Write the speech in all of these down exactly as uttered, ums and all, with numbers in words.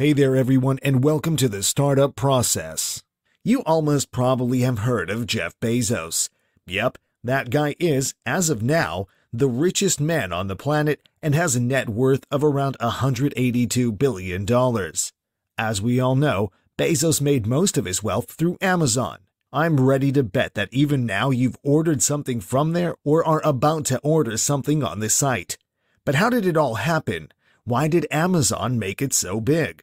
Hey there everyone, and welcome to the startup process. You almost probably have heard of Jeff Bezos. Yep, that guy is, as of now, the richest man on the planet and has a net worth of around one hundred eighty-two billion dollars. As we all know, Bezos made most of his wealth through Amazon. I'm ready to bet that even now you've ordered something from there or are about to order something on the site. But how did it all happen? Why did Amazon make it so big?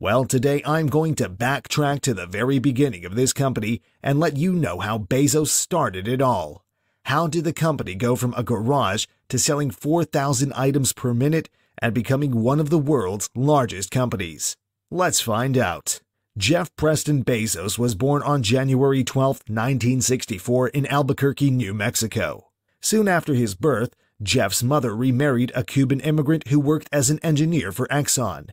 Well, today I'm going to backtrack to the very beginning of this company and let you know how Bezos started it all. How did the company go from a garage to selling four thousand items per minute and becoming one of the world's largest companies? Let's find out. Jeff Preston Bezos was born on January twelfth, nineteen sixty-four in Albuquerque, New Mexico. Soon after his birth, Jeff's mother remarried a Cuban immigrant who worked as an engineer for Exxon.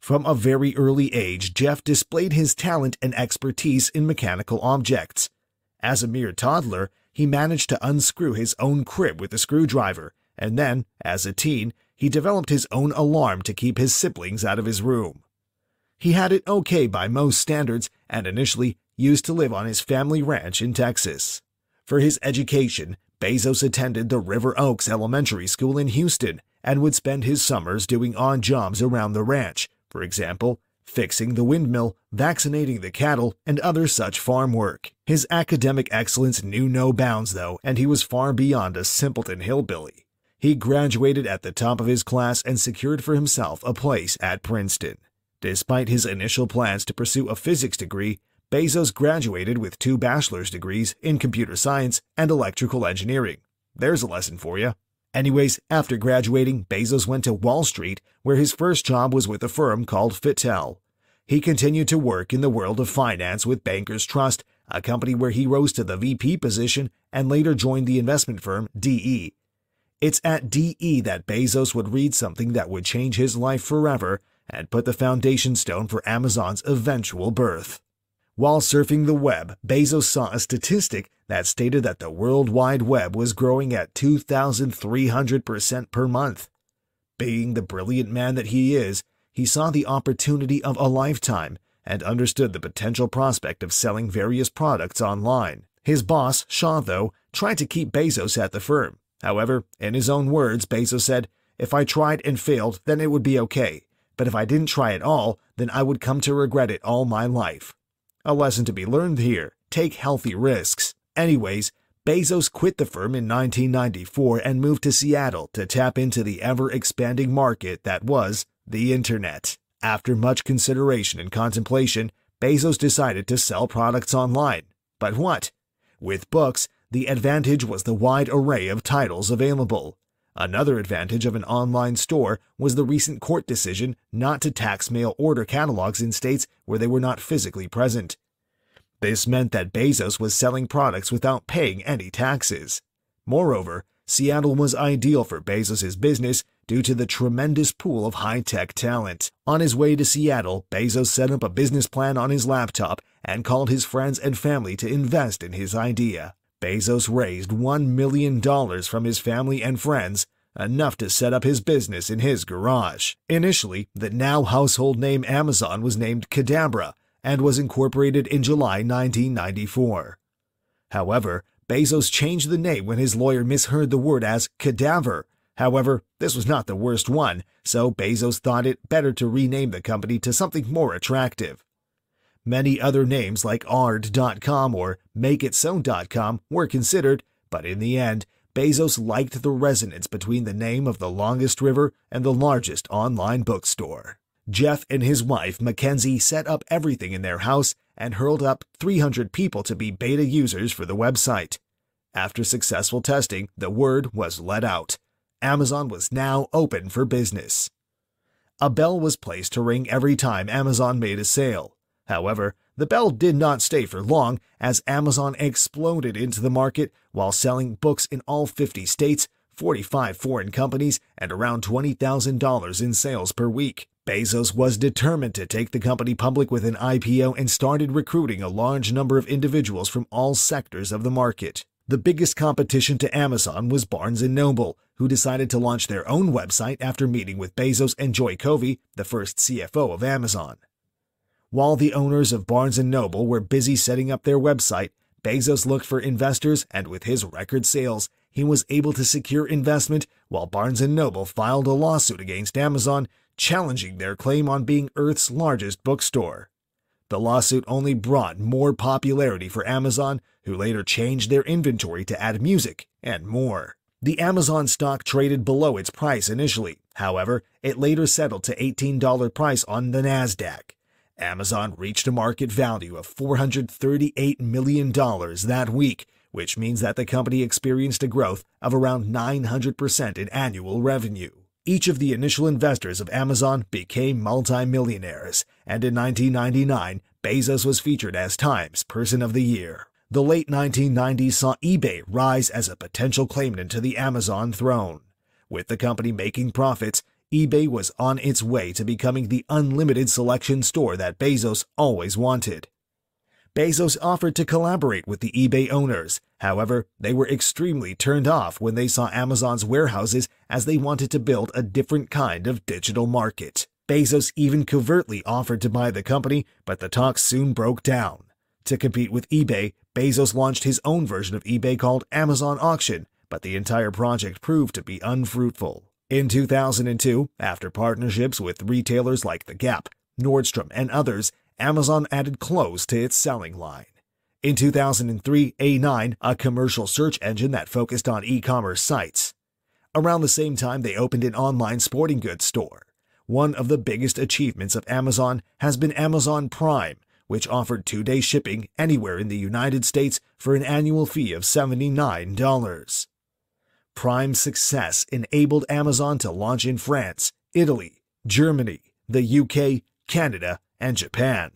From a very early age, Jeff displayed his talent and expertise in mechanical objects. As a mere toddler, he managed to unscrew his own crib with a screwdriver, and then, as a teen, he developed his own alarm to keep his siblings out of his room. He had it okay by most standards and initially used to live on his family ranch in Texas. For his education, Bezos attended the River Oaks Elementary School in Houston and would spend his summers doing odd jobs around the ranch. For example, fixing the windmill, vaccinating the cattle, and other such farm work. His academic excellence knew no bounds, though, and he was far beyond a simpleton hillbilly. He graduated at the top of his class and secured for himself a place at Princeton. Despite his initial plans to pursue a physics degree, Bezos graduated with two bachelor's degrees in computer science and electrical engineering. There's a lesson for you. Anyways, after graduating, Bezos went to Wall Street, where his first job was with a firm called Fitel. He continued to work in the world of finance with Bankers Trust, a company where he rose to the V P position and later joined the investment firm D E. It's at D E that Bezos would read something that would change his life forever and put the foundation stone for Amazon's eventual birth. While surfing the web, Bezos saw a statistic that stated that the World Wide Web was growing at two thousand three hundred percent per month. Being the brilliant man that he is, he saw the opportunity of a lifetime and understood the potential prospect of selling various products online. His boss, Shaw, though, tried to keep Bezos at the firm. However, in his own words, Bezos said, "If I tried and failed, then it would be okay. But if I didn't try at all, then I would come to regret it all my life." A lesson to be learned here. Take healthy risks. Anyways, Bezos quit the firm in nineteen ninety-four and moved to Seattle to tap into the ever-expanding market that was the internet. After much consideration and contemplation, Bezos decided to sell products online. But what? With books, the advantage was the wide array of titles available. Another advantage of an online store was the recent court decision not to tax mail order catalogs in states where they were not physically present. This meant that Bezos was selling products without paying any taxes. Moreover, Seattle was ideal for Bezos's business due to the tremendous pool of high-tech talent. On his way to Seattle, Bezos set up a business plan on his laptop and called his friends and family to invest in his idea. Bezos raised one million dollars from his family and friends, enough to set up his business in his garage. Initially, the now household name Amazon was named Kadabra and was incorporated in July nineteen ninety-four. However, Bezos changed the name when his lawyer misheard the word as cadaver. However, this was not the worst one, so Bezos thought it better to rename the company to something more attractive. Many other names like A R D dot com or Make It So dot com were considered, but in the end, Bezos liked the resonance between the name of the longest river and the largest online bookstore. Jeff and his wife, Mackenzie, set up everything in their house and hurled up three hundred people to be beta users for the website. After successful testing, the word was let out. Amazon was now open for business. A bell was placed to ring every time Amazon made a sale. However, the bell did not stay for long, as Amazon exploded into the market while selling books in all fifty states, forty-five foreign companies, and around twenty thousand dollars in sales per week. Bezos was determined to take the company public with an I P O and started recruiting a large number of individuals from all sectors of the market. The biggest competition to Amazon was Barnes and Noble, who decided to launch their own website after meeting with Bezos and Joy Covey, the first C F O of Amazon. While the owners of Barnes and Noble were busy setting up their website, Bezos looked for investors, and with his record sales, he was able to secure investment while Barnes and Noble filed a lawsuit against Amazon, challenging their claim on being Earth's largest bookstore. The lawsuit only brought more popularity for Amazon, who later changed their inventory to add music and more. The Amazon stock traded below its price initially. However, it later settled to eighteen dollar price on the NASDAQ. Amazon reached a market value of four hundred thirty-eight million dollars that week, which means that the company experienced a growth of around nine hundred percent in annual revenue. Each of the initial investors of Amazon became multimillionaires, and in nineteen ninety-nine, Bezos was featured as Time's Person of the Year. The late nineteen nineties saw eBay rise as a potential claimant to the Amazon throne. With the company making profits, eBay was on its way to becoming the unlimited selection store that Bezos always wanted. Bezos offered to collaborate with the eBay owners. However, they were extremely turned off when they saw Amazon's warehouses, as they wanted to build a different kind of digital market. Bezos even covertly offered to buy the company, but the talks soon broke down. To compete with eBay, Bezos launched his own version of eBay called Amazon Auction, but the entire project proved to be unfruitful. In two thousand two, after partnerships with retailers like The Gap, Nordstrom, and others, Amazon added clothes to its selling line. In two thousand three, A nine, a commercial search engine that focused on e-commerce sites. Around the same time, they opened an online sporting goods store. One of the biggest achievements of Amazon has been Amazon Prime, which offered two-day shipping anywhere in the United States for an annual fee of seventy-nine dollars. Prime's success enabled Amazon to launch in France, Italy, Germany, the U K, Canada, and Japan.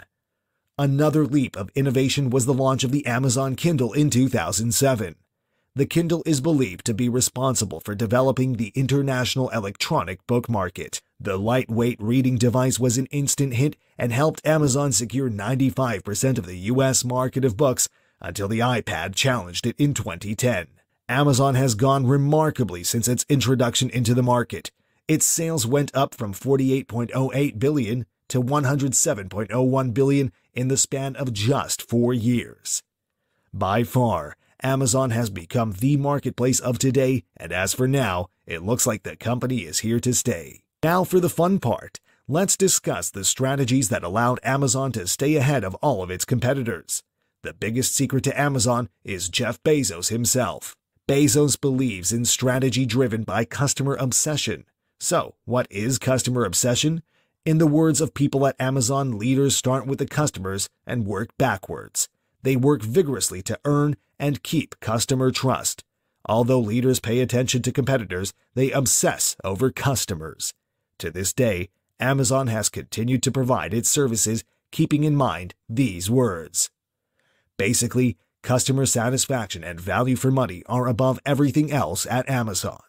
Another leap of innovation was the launch of the Amazon Kindle in two thousand seven. The Kindle is believed to be responsible for developing the international electronic book market. The lightweight reading device was an instant hit and helped Amazon secure ninety-five percent of the U S market of books until the iPad challenged it in twenty ten. Amazon has gone remarkably since its introduction into the market. Its sales went up from forty-eight point oh eight billion dollars to one hundred seven point oh one billion dollars in the span of just four years. By far, Amazon has become the marketplace of today, and as for now, it looks like the company is here to stay. Now for the fun part. Let's discuss the strategies that allowed Amazon to stay ahead of all of its competitors. The biggest secret to Amazon is Jeff Bezos himself. Bezos believes in strategy driven by customer obsession. So, what is customer obsession? In the words of people at Amazon, leaders start with the customers and work backwards. They work vigorously to earn and keep customer trust. Although leaders pay attention to competitors, they obsess over customers. To this day, Amazon has continued to provide its services, keeping in mind these words. Basically, customer satisfaction and value for money are above everything else at Amazon.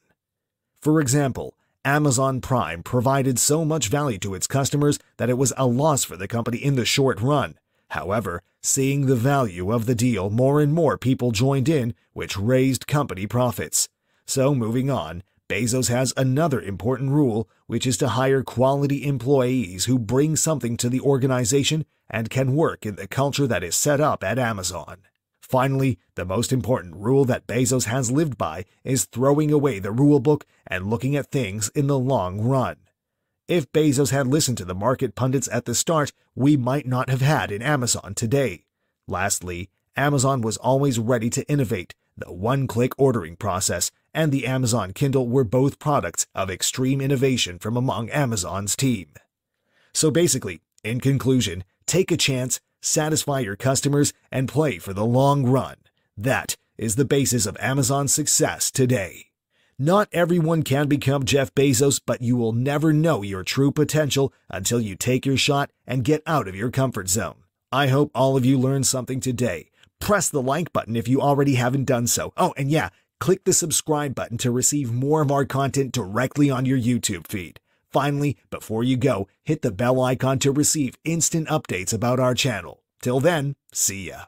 For example, Amazon Prime provided so much value to its customers that it was a loss for the company in the short run. However, seeing the value of the deal, more and more people joined in, which raised company profits. So moving on, Bezos has another important rule, which is to hire quality employees who bring something to the organization and can work in the culture that is set up at Amazon. Finally, the most important rule that Bezos has lived by is throwing away the rule book and looking at things in the long run. If Bezos had listened to the market pundits at the start, we might not have had an Amazon today. Lastly, Amazon was always ready to innovate. The one-click ordering process and the Amazon Kindle were both products of extreme innovation from among Amazon's team. So basically, in conclusion, take a chance, satisfy your customers, and play for the long run. That is the basis of Amazon's success today. Not everyone can become Jeff Bezos, but you will never know your true potential until you take your shot and get out of your comfort zone. I hope all of you learned something today. Press the like button if you already haven't done so. Oh, and yeah, click the subscribe button to receive more of our content directly on your YouTube feed. Finally, before you go, hit the bell icon to receive instant updates about our channel. Till then, see ya.